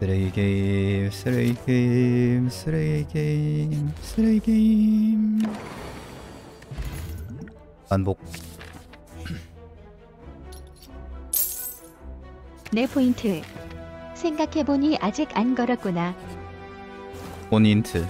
쓰레기게임 쓰레기게임 쓰레기게임 쓰레기게임 반복. 내 포인트 생각해보니 아직 안 걸었구나. 본인트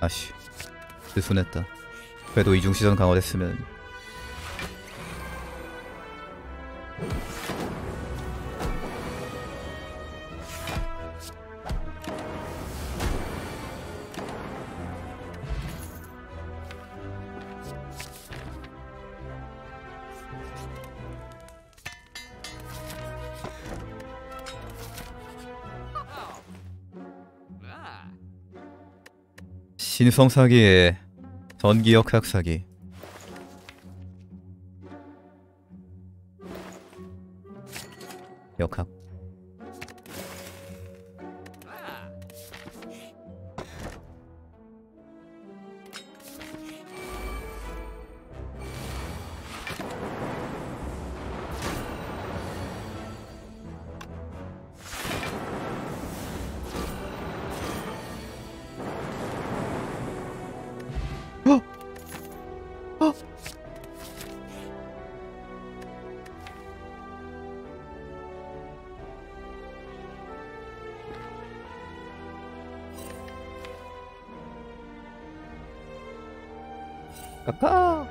아씨 느슨했다. 그래도 이중시선 강화됐으면. 신성사기의 전기역 학사기. 역학 까까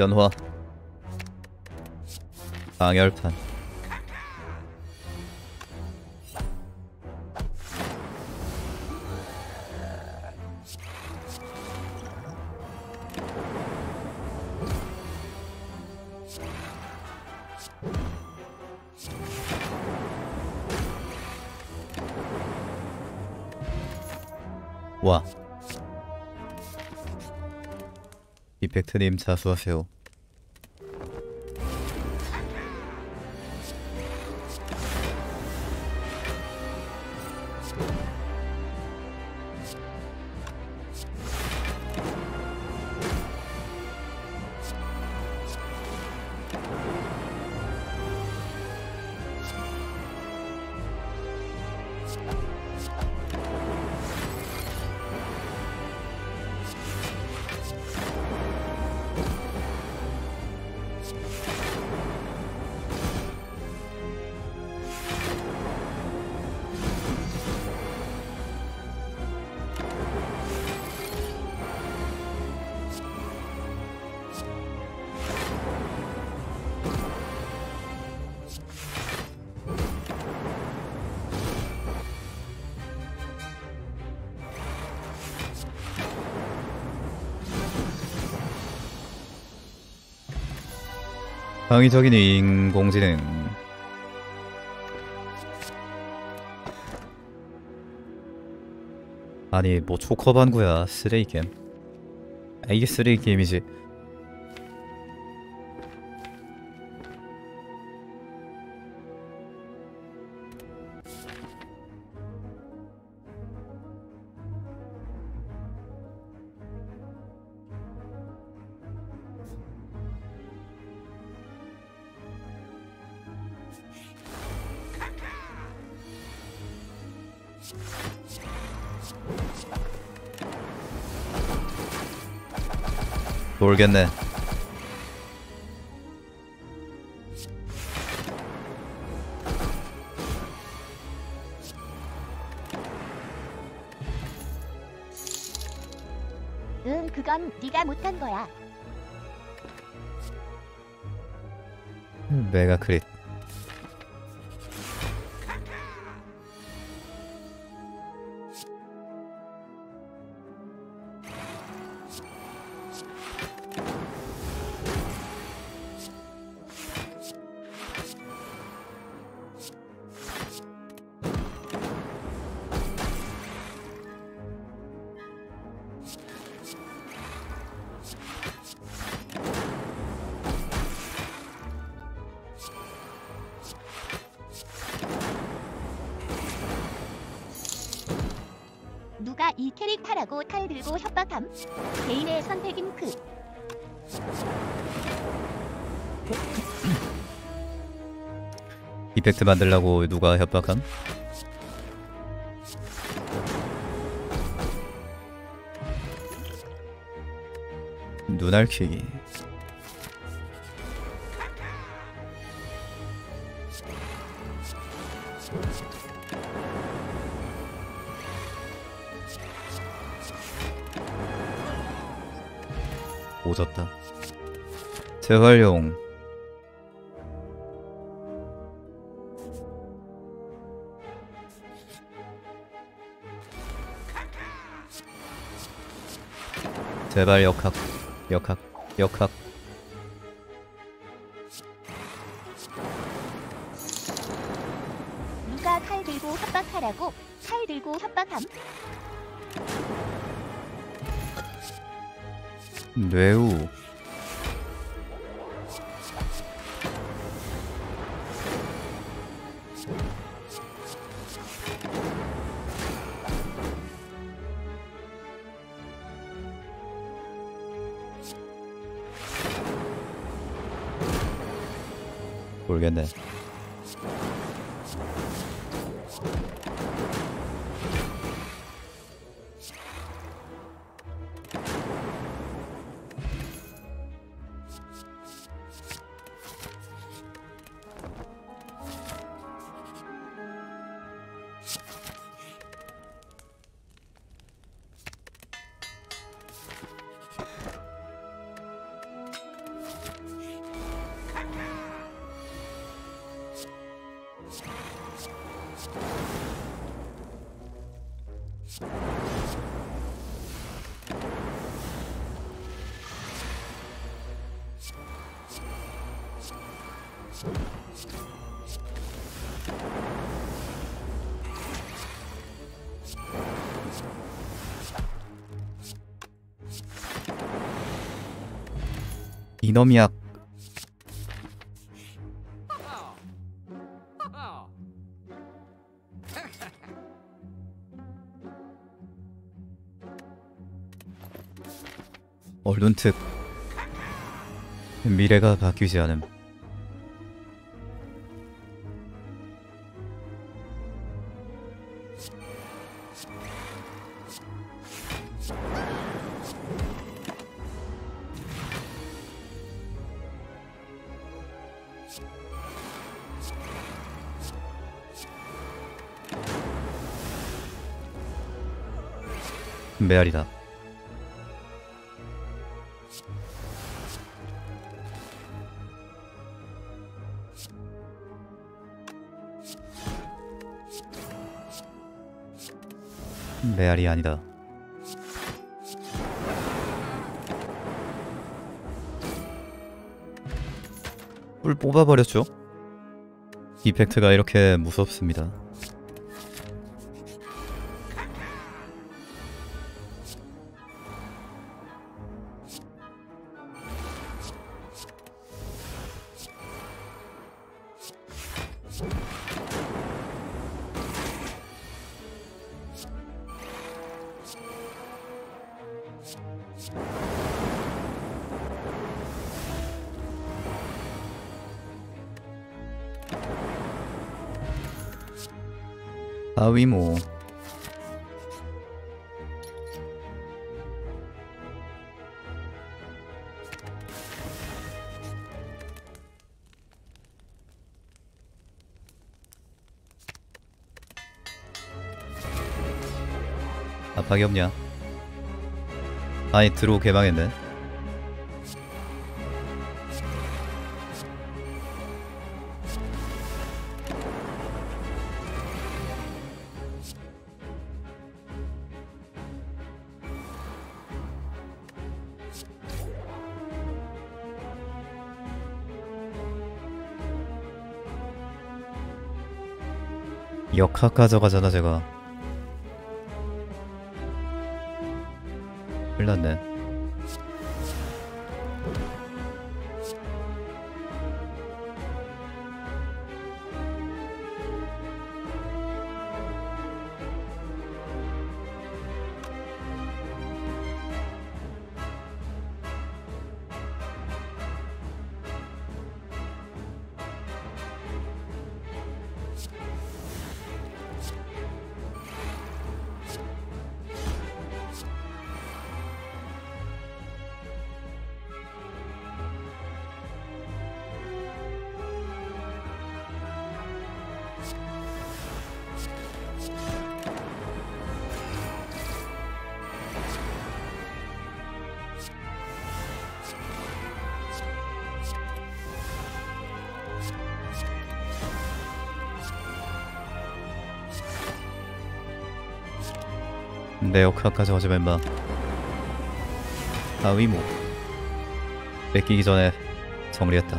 연화 방열판 와 디펙트님 자수하세요. 창의적인 인공지능 아니 뭐 초커반구야. 쓰레기게임. 아 이게 쓰레기게임이지. 모르겠네. 응, 그건 네가 못한 거야. 메가 크릿. 이 캐릭터라고 칼 들고 협박함. 개인의 선택인 그. 디펙트 만들려고 누가 협박함? 눈알퀴기. 오졌다. 재활용. 제발 역학. 역학. 역학. 누가 칼 들고 협박하라고? 칼 들고 협박함. 뇌우. 모르겠네. 이놈이야. 얼룬특. 미래가 바뀌지 않음. 메아리다. 메아리 아니다. 뿔 뽑아버렸죠? 디펙트가 이렇게 무섭습니다. 아위모. 압박이 없냐? 아니 드로우 개방했네. 역학 가져가잖아 제가. 큰일났네. 내 역학까지 오지 멤버. 아 의무 뺏기기 전에 정리했다.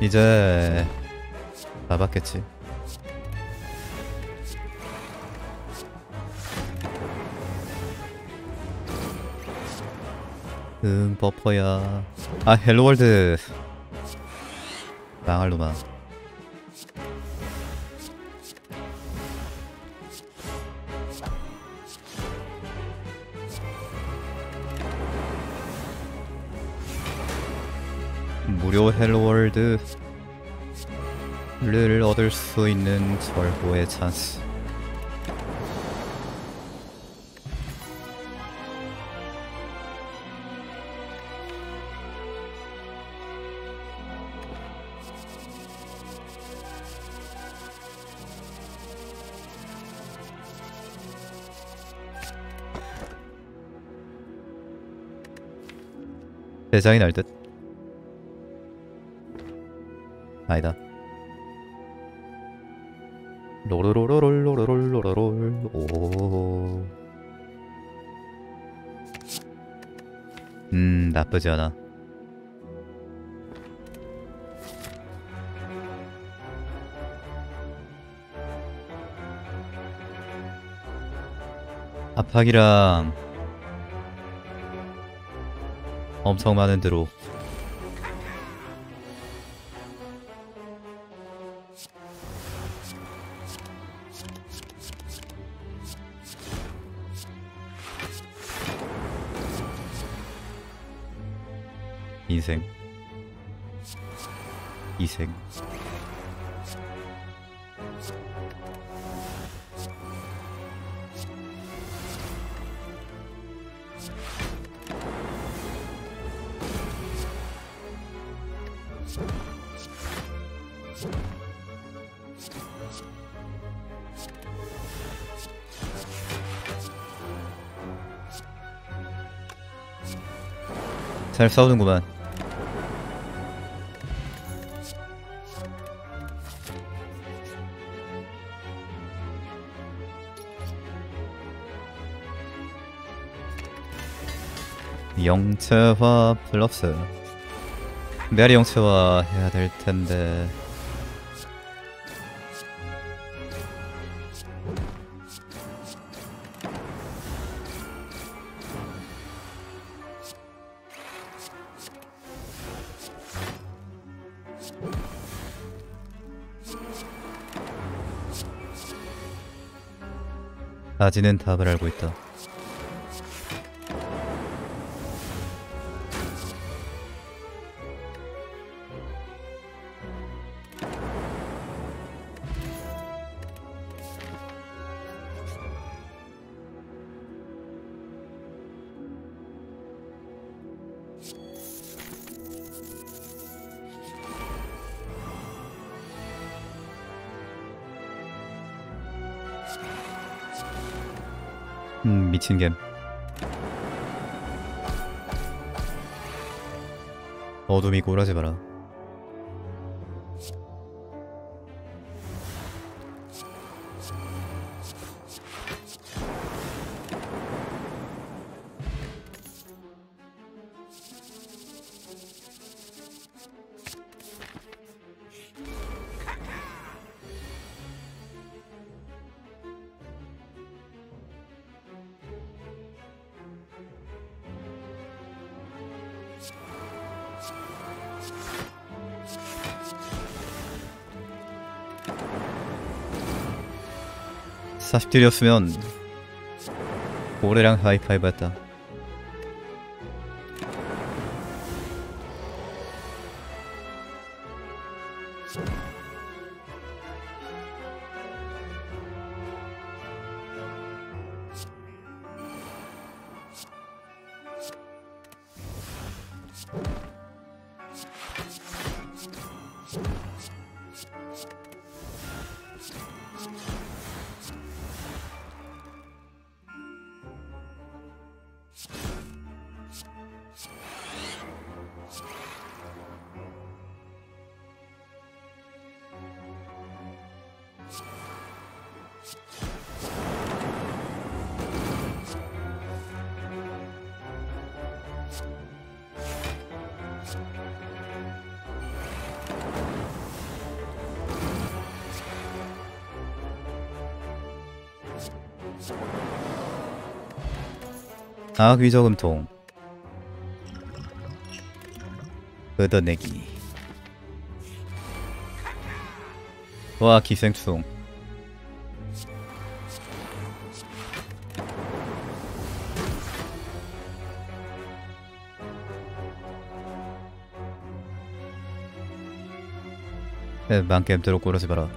이제 나봤겠지. 버퍼야. 아 헬로월드 망할 놈아. 무료 헬로월드를 얻을 수 있는 절호의 찬스. 대장이 날 듯. 아니다. 로로로로롤로로롤로롤. 오. 나쁘지 않아. 압박이랑 엄청 많은 드로. 인생, 이생. 잘 싸우는구만. 영체화 플러스 메아리 영체화 해야 될 텐데. 아직은 답을 알고 있다. 미친겜. 어둠이 굴하지 마라. 딜이었으면 고래랑 하이파이브 했다. 아, 귀저금통 걷어내기. 와, 기생충. 만겜 들어 꼬르지 마라.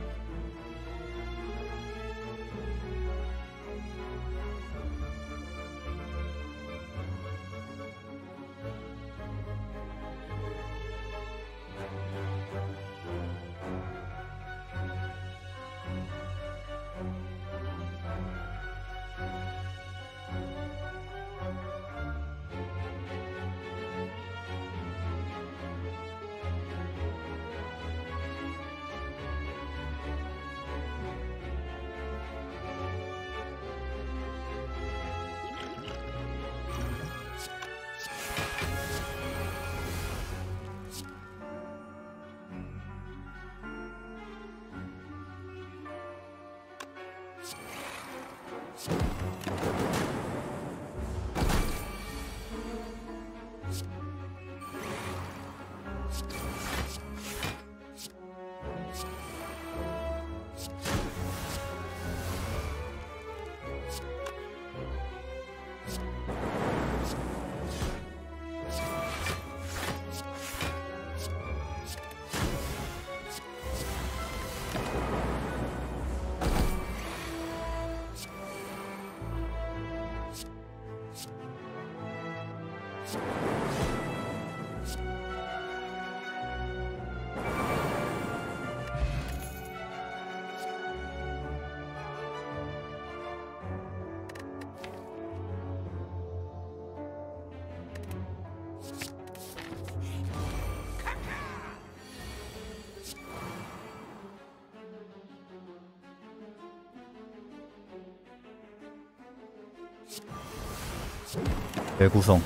대구성.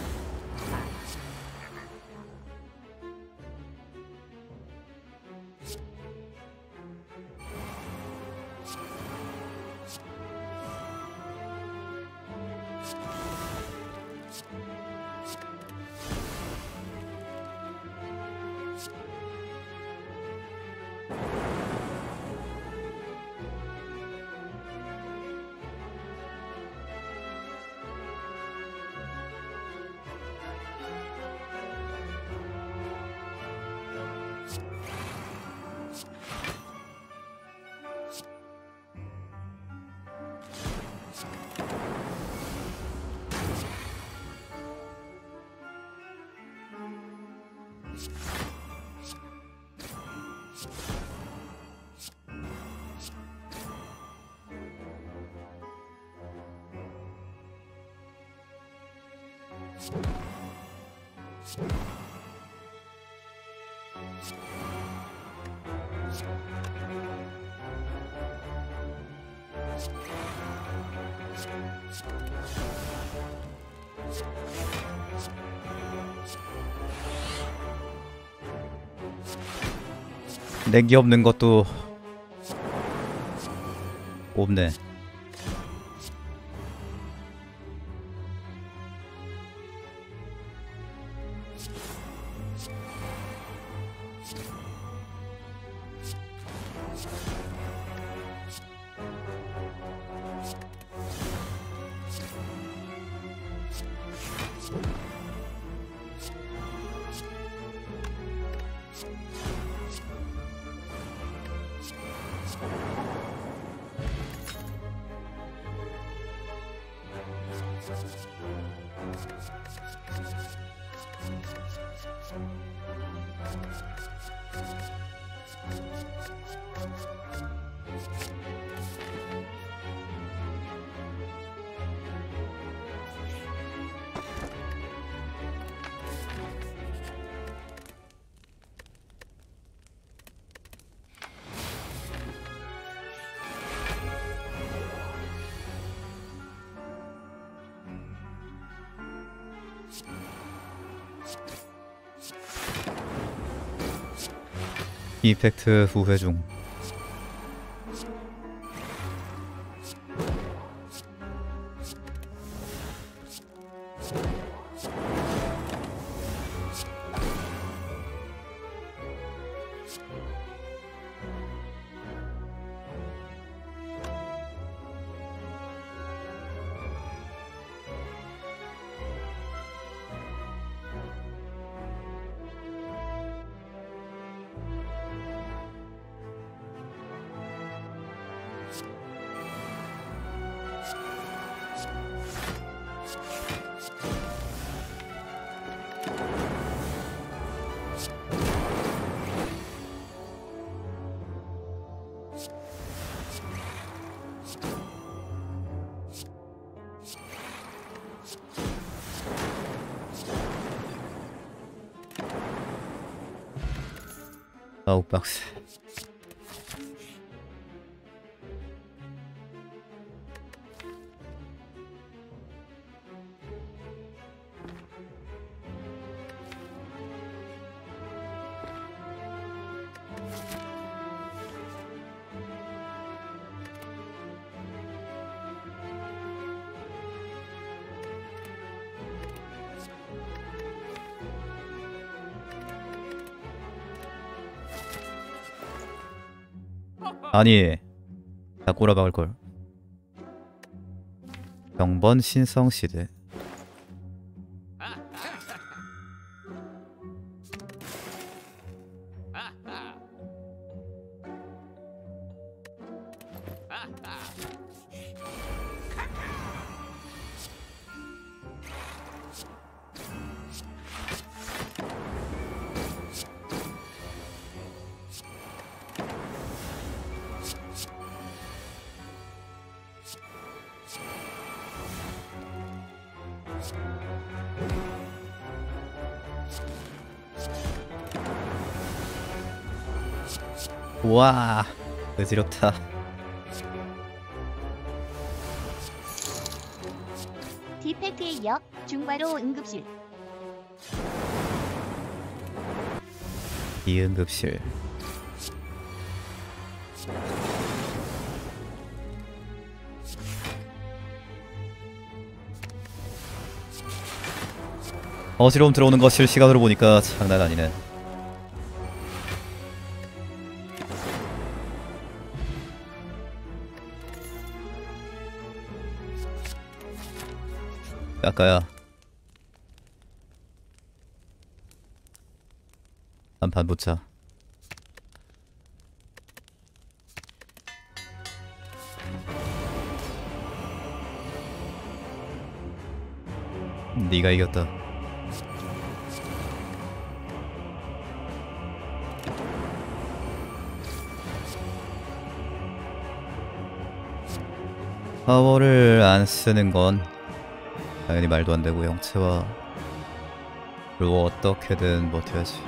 렉이 없는 것도 없네. 디펙트 후회 중. 아웃박스. 아니, 다 꼬라박을걸. 병번 신성시대. 와, 의지롭다. 디펙트의 역, 중괄호 응급실. 이 응급실. 어지러움 들어오는 거 실시간으로 보니까 장난 아니네. 아까야 한판 붙자. 네가 이겼다. 파워를 안 쓰는 건 당연히 말도 안 되고, 영체와 그리고 어떻게든 버텨야지.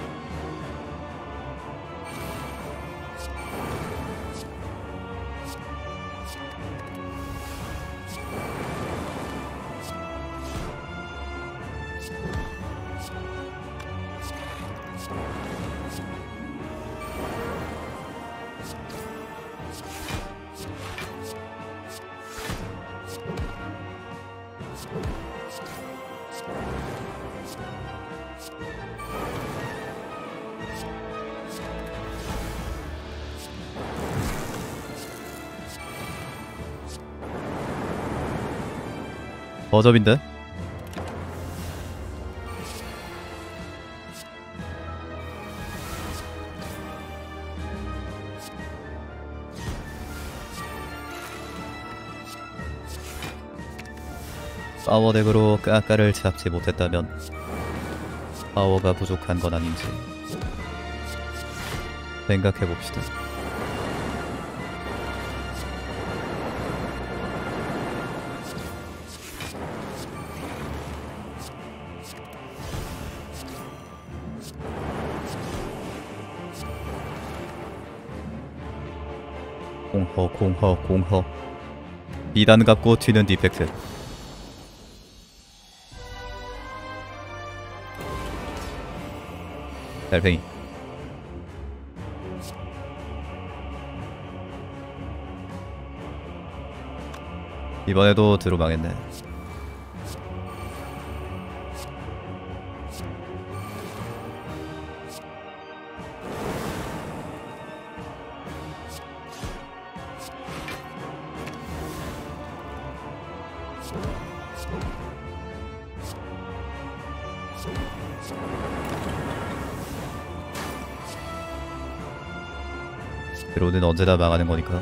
버접인데? 파워덱으로 까까를 잡지 못했다면 파워가 부족한 건 아닌지 생각해봅시다. 공허. 비단 갚고 튀는 디펙트. 달팽이. 이번에도 드로 망했네. 드로는 언제나 망하는 거니까.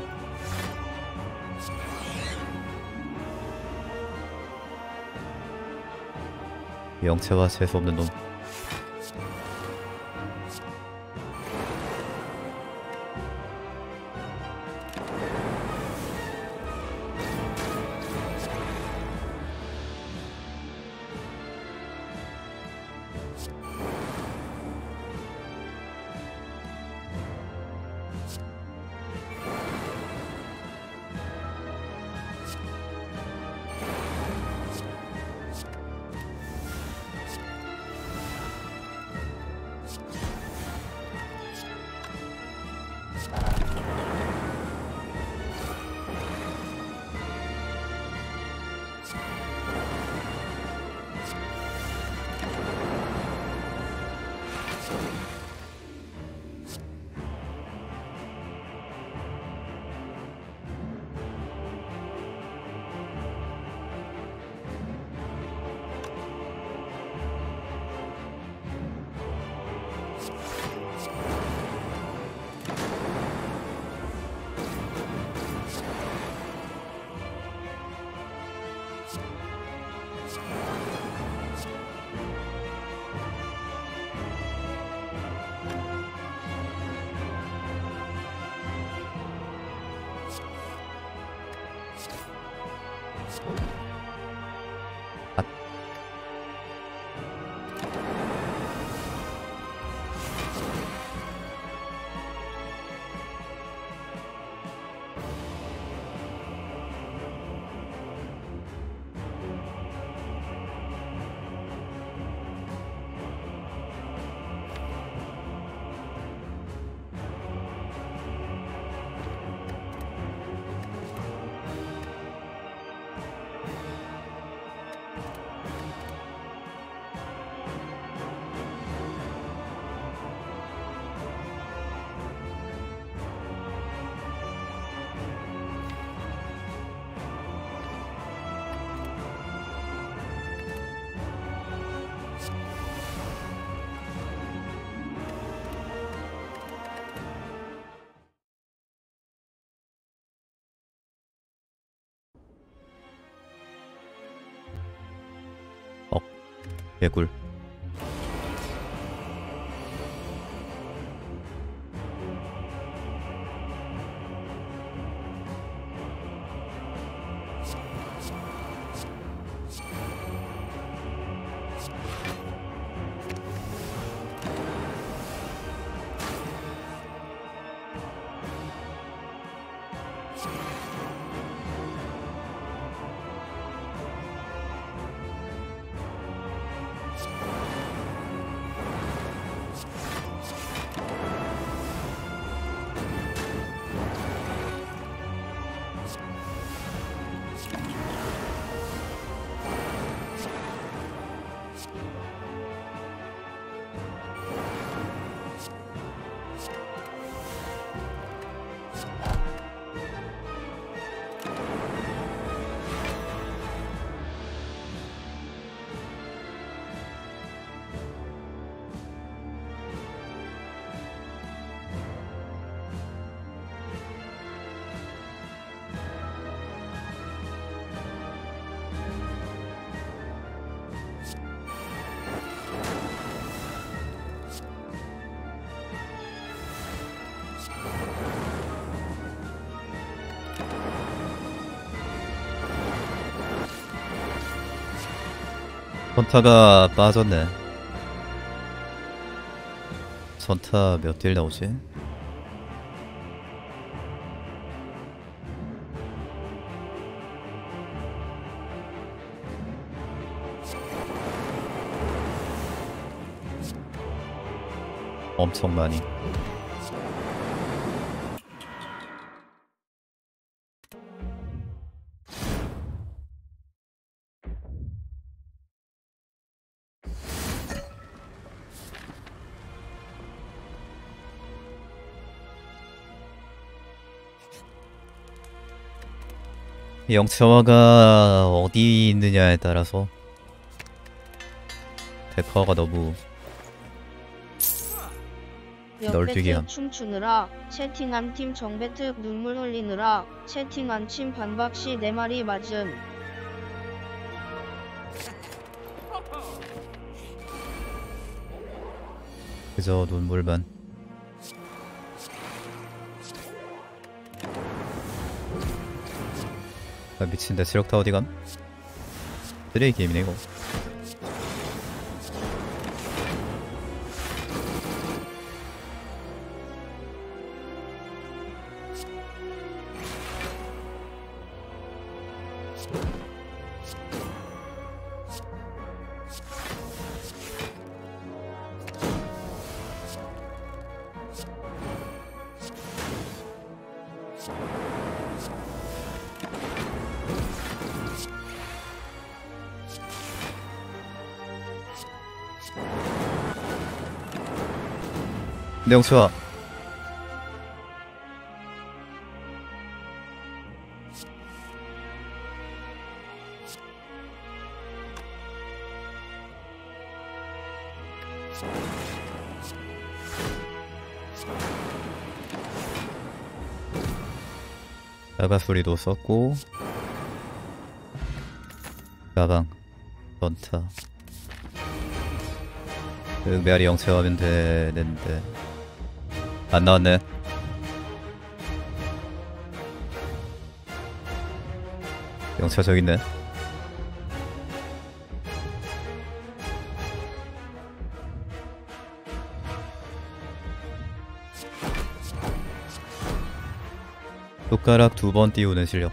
영체와 재수 없는 놈. 개꿀. 선타가 빠졌네. 선타 몇 딜 나오지? 엄청 많이. 영체화가 어디 있느냐에 따라서 데카가 너무 널뛰기함. 춤추느라 채팅한 팀 정배특 눈물 흘리느라 채팅한 침 반박시 내 말이 맞음. 그저 눈물만. 아 미친데 지력 다 어디감? 쓰레기 게임이네 이거. 네, 영수야. 야가 소리도 썼고 가방 런타 메아리 영체화하면 되는데 안 나왔네. 영차 저기 있네. 손가락 두 번 띄우는 실력.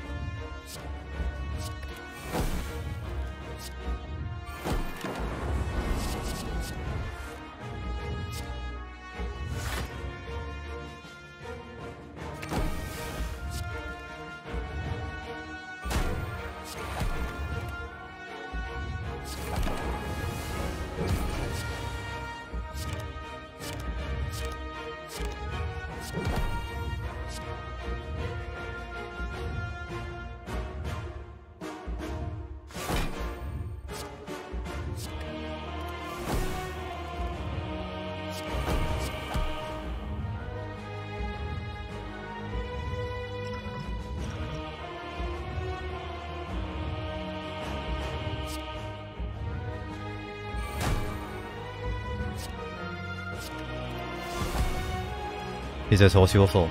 이제 저거 씌워서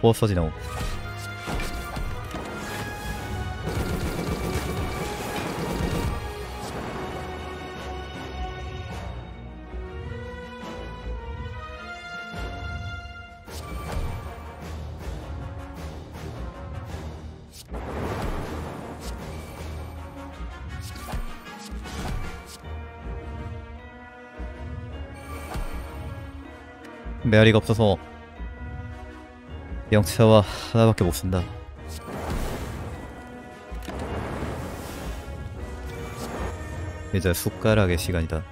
코어 써지나고 메아리가 없어서 영체와 하나밖에 못 쓴다. 이제 숟가락의 시간이다.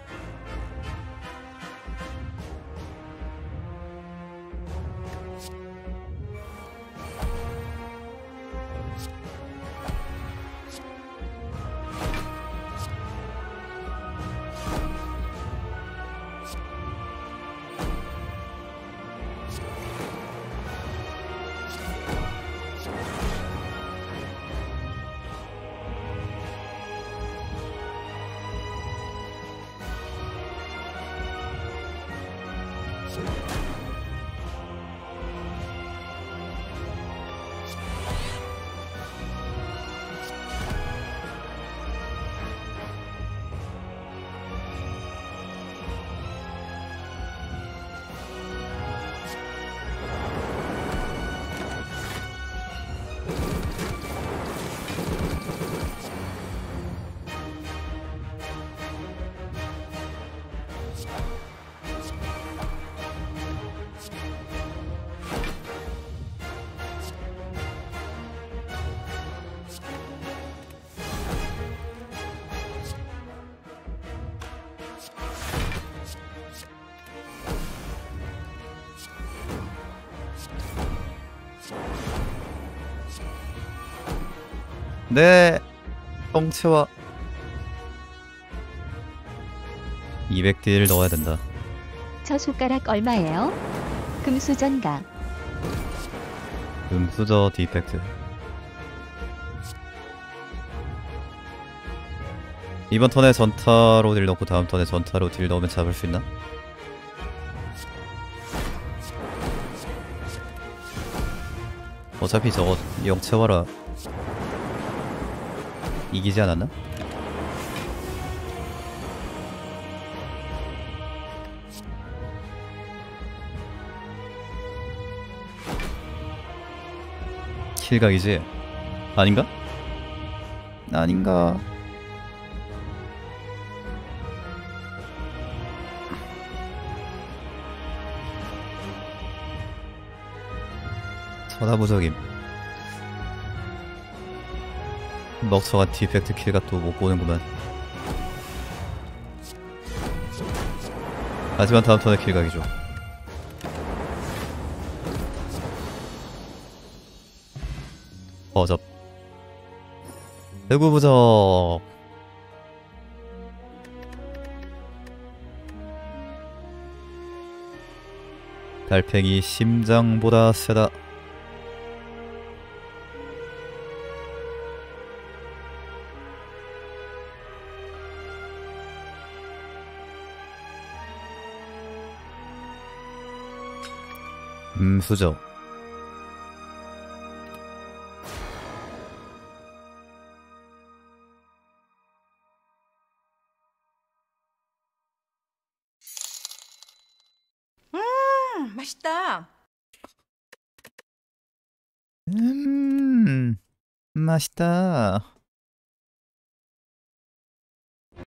네, 똥 채워. 200딜 넣어야 된다. 저 손가락 얼마예요? 금수저인가? 금수저 디펙트. 이번 턴에 전타로 딜 넣고 다음 턴에 전타로 딜 넣으면 잡을 수 있나? 어차피 저거 영 채워라 이기지 않았나? 킬각이지? 아닌가? 아닌가? 천하무적임. 먹쳐간 디펙트 킬각도 못 보는구만. 하지만 다음 턴에 킬각이죠. 버접. 대구부적. 달팽이 심장보다 세다. 수저. 맛있다. 맛있다.